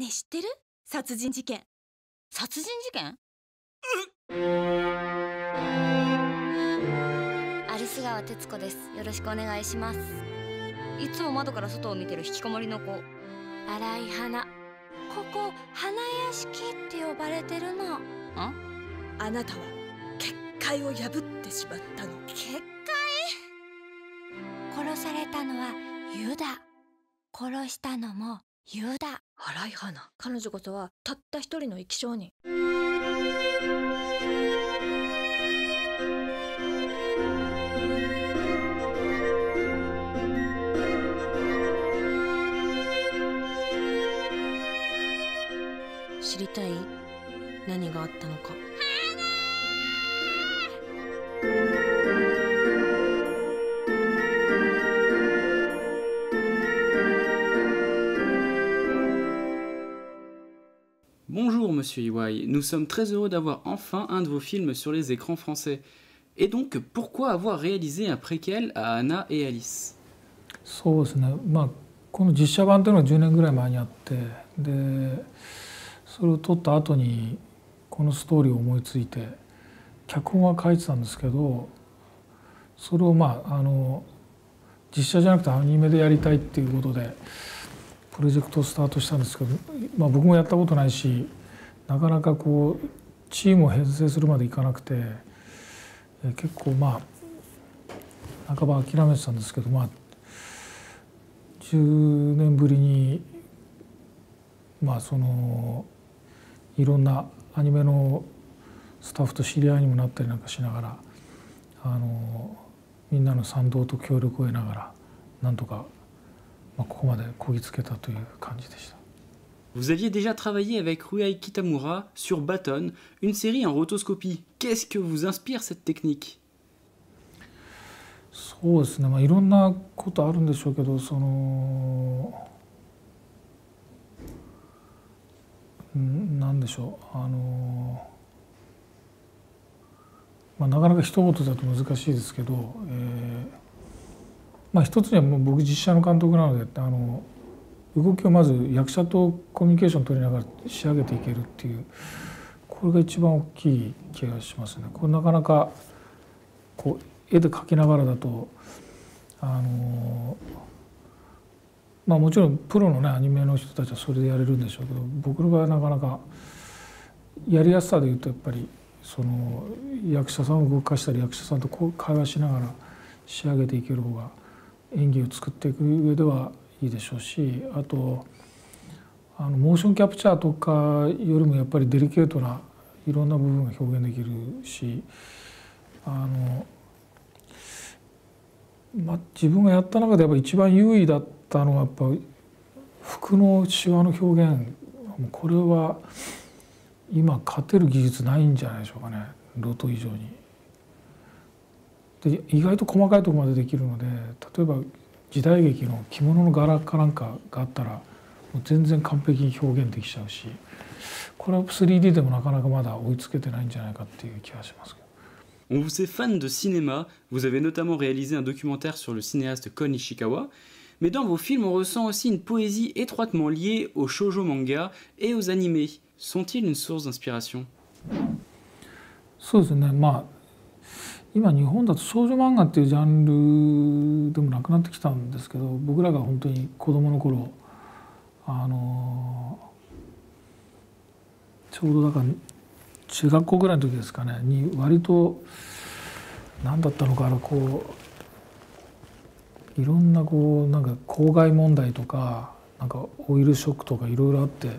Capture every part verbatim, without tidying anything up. ねえ知ってる？殺人事件。殺人事件？アリス川徹子です。よろしくお願いします。いつも窓から外を見てる引きこもりの子。荒い花。ここ花屋敷って呼ばれてるの。あ？あなたは結界を破ってしまったの。結界？殺されたのはユダ。殺したのもユダ。荒い花。彼女こそはたった一人の生き証人。知りたい？何があったのか。Bonjour Monsieur Iwai, nous sommes très heureux d'avoir enfin un de vos films sur les écrans français. Et donc, pourquoi avoir réalisé un préquel à Hana et Alice? そうですね。まあこの実写版というのはじゅうねんぐらい前にあって、で、それを撮った後にこのストーリーを思いついて、脚本は書いてたんですけど、それをまああの実写じゃなくてアニメでやりたいっていうことで。プロジェクトをスタートしたんですけど、まあ、僕もやったことないしなかなかこうチームを編成するまでいかなくて結構まあ半ば諦めてたんですけど、まあ、じゅうねんぶりに、まあ、そのいろんなアニメのスタッフと知り合いにもなったりなんかしながらあのみんなの賛同と協力を得ながらなんとか。Vous aviez déjà travaillé avec Rui Kitamura sur Baton, une série en rotoscopie. Qu'est-ce que vous inspire cette technique? そうですね。まあいろんなことあるんでしょうけど、そのなんでしょう。あのまあなかなか一言だと難しいですけど。えーまあ一つにはもう僕実写の監督なのであの動きをまず役者とコミュニケーションを取りながら仕上げていけるっていうこれが一番大きい気がしますね。これなかなかこう絵で描きながらだとあのまあもちろんプロのねアニメの人たちはそれでやれるんでしょうけど僕の場合はなかなかやりやすさでいうとやっぱりその役者さんを動かしたり役者さんとこう会話しながら仕上げていける方が。演技を作っていく上ではいいでしょうしあとあのモーションキャプチャーとかよりもやっぱりデリケートないろんな部分が表現できるしあの、まあ、自分がやった中でやっぱ一番優位だったのはやっぱ服のシワの表現これは今勝てる技術ないんじゃないでしょうかねロト以上に。で意外と細かいところまでできるので例えば時代劇の着物の柄かなんかがあったらもう全然完璧に表現できちゃうしこれは スリーディー でもなかなかまだ追いつけてないんじゃないかっていう気がしますけど。On vous sait fan de cinéma, vous avez notamment réalisé un documentaire sur le cinéaste Kon Ishikawa, mais dans vos films on ressent aussi une poésie étroitement liée aux shoujo manga et aux animés. Sont-ils une source d'inspiration? そうですね、まあ今日本だと少女漫画っていうジャンルでもなくなってきたんですけど僕らが本当に子どもの頃あのちょうどだから中学校ぐらいの時ですかねに割と何だったのかあのこういろんなこうなんか公害問題とかなんかオイルショックとかいろいろあって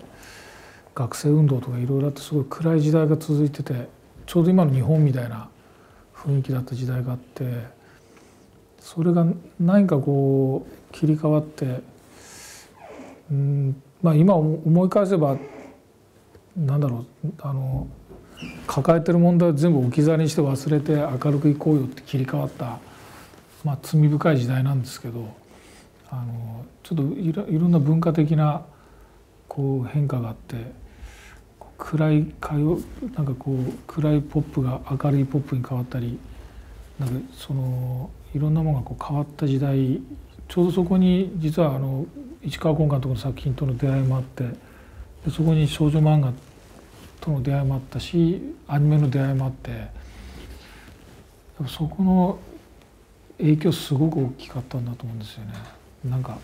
学生運動とかいろいろあってすごい暗い時代が続いててちょうど今の日本みたいな。雰囲気だった時代があってそれが何かこう切り替わってうん、まあ、今思い返せば何だろうあの抱えてる問題を全部置き去りにして忘れて明るくいこうよって切り替わった、まあ、罪深い時代なんですけどあのちょっといろ、いろんな文化的なこう変化があって。暗い歌謡なんかこう暗いポップが明るいポップに変わったりなんかそのいろんなものがこう変わった時代ちょうどそこに実はあの市川崑監督の作品との出会いもあってでそこに少女漫画との出会いもあったしアニメの出会いもあってそこの影響すごく大きかったんだと思うんですよね。なんか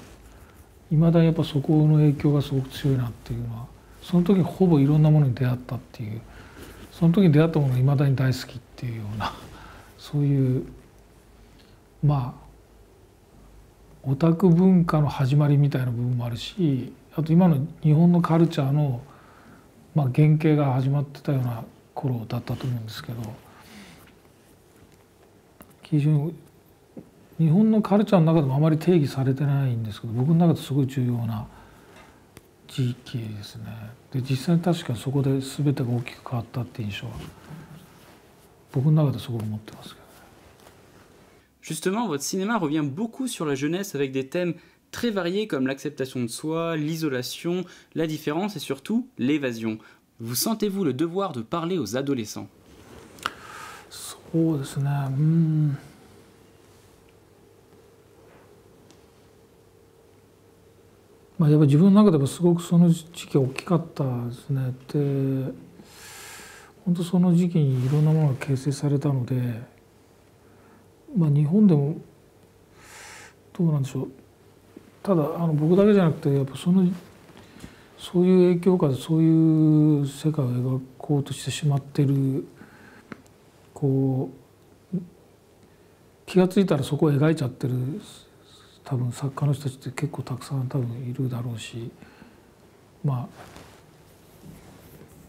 未だにやっぱそこの影響がすごく強いなっていうのはその時ほぼいろんなものに出会ったっていうその時に出会ったものが未だに大好きっていうようなそういうまあオタク文化の始まりみたいな部分もあるしあと今の日本のカルチャーの、まあ、原型が始まってたような頃だったと思うんですけど非常に日本のカルチャーの中でもあまり定義されてないんですけど僕の中ですごい重要な時期ですね。で実際に確かにそこで全てが大きく変わったって印象は僕の中ですごい思ってますけど。Justement, votre cinéma revient beaucoup sur la jeunesse avec des thèmes très variés comme l'acceptation de soi, l'isolation, la différence et surtout l'évasion. Vous sentez-vous le devoir de parler aux adolescents? そうですね。うん。まあやっぱり自分の中でもすごくその時期は大きかったですね。で、本当その時期にいろんなものが形成されたので。まあ日本でもどうなんでしょうただあの僕だけじゃなくてやっぱそのそういう影響下でそういう世界を描こうとしてしまってるこう気が付いたらそこを描いちゃってる多分作家の人たちって結構たくさん多分いるだろうしまあ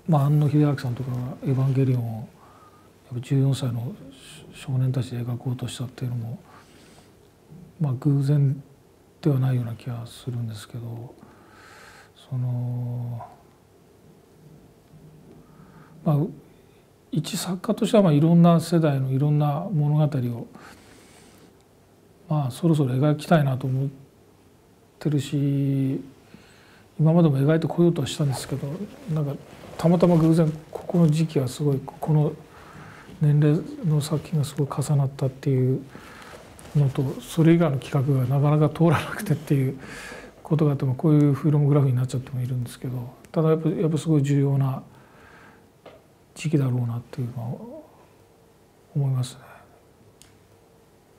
まあ安野秀明さんとか「エヴァンゲリオン」をじゅうよんさいの少年たちで描こうとしたっていうのもまあ偶然ではないような気がするんですけどそのまあ一作家としてはまあいろんな世代のいろんな物語をまあそろそろ描きたいなと思ってるし今までも描いてこようとはしたんですけどなんかたまたま偶然ここの時期はすごいこの。年齢の作品がすごい重なったっていうのとそれ以外の企画がなかなか通らなくてっていうことがあってもこういうフィルムグラフになっちゃってもいるんですけどただやっぱ、やっぱすごい重要な時期だろうなっていうのは思いますね。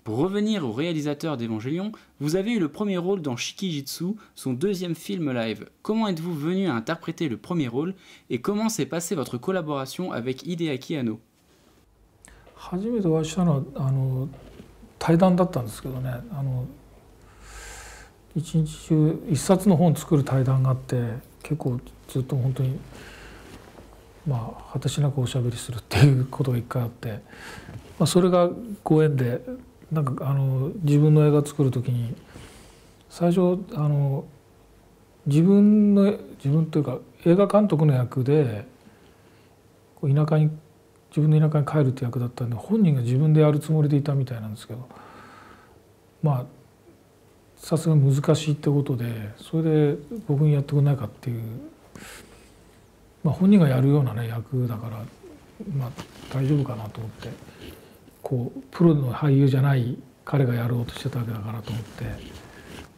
Pour revenir au réalisateur d'Evangelion, vous avez eu le premier rôle dans Shikijitsu, son deuxième film live. Comment êtes-vous venu à interpréter le premier rôle et comment s'est passée votre collaboration avec Hideaki Anno?初めてお会いしたのはあの対談だったんですけどねあの一日中一冊の本を作る対談があって結構ずっと本当にまあ果てしなくおしゃべりするっていうことが一回あって、まあ、それがご縁でなんかあの自分の映画作る時に最初あの自分の自分というか映画監督の役でこう田舎に自分の田舎に帰るって役だったんで本人が自分でやるつもりでいたみたいなんですけどまあさすがに難しいってことでそれで僕にやってくれないかっていうまあ本人がやるようなね役だからまあ大丈夫かなと思ってこうプロの俳優じゃない彼がやろうとしてたわけだからと思って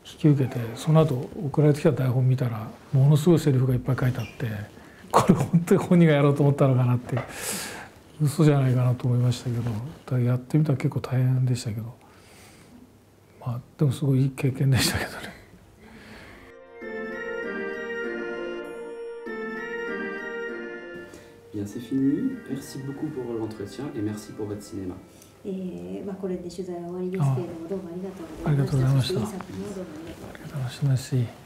引き受けてその後送られてきた台本見たらものすごいセリフがいっぱい書いてあってこれ本当に本人がやろうと思ったのかなって。嘘じゃないかなと思いましたけどだからやってみたら結構大変でしたけどまあでもすごいいい経験でしたけどね。Bien, c'est fini. Merci beaucoup pour l'entretien et merci pour votre cinéma. えー、まあこれで取材は終わりですけれどもどうもありがとうございました。ありがとうございました。ありがとうございました。